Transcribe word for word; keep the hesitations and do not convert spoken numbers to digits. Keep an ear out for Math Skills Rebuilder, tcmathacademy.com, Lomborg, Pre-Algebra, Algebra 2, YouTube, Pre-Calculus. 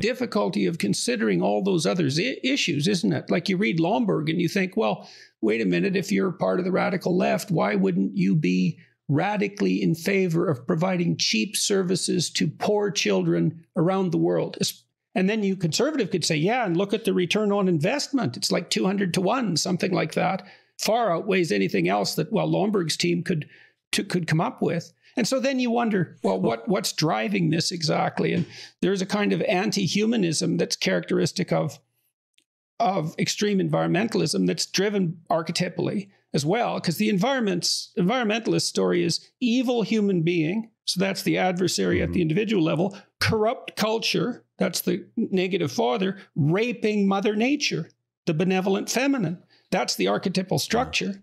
difficulty of considering all those other issues, isn't it? Like you read Lomborg and you think, well, wait a minute, if you're part of the radical left, why wouldn't you be radically in favor of providing cheap services to poor children around the world? And then you conservative could say, yeah, and look at the return on investment. It's like two hundred to one, something like that. Far outweighs anything else that, well, Lomborg's team could, to, could come up with. And so then you wonder, well, what, what's driving this exactly? And there's a kind of anti-humanism that's characteristic of, of extreme environmentalism that's driven archetypally as well, because the environment's, environmentalist story is evil human being, so that's the adversary mm-hmm. at the individual level, corrupt culture, that's the negative father, raping Mother Nature, the benevolent feminine. That's the archetypal structure.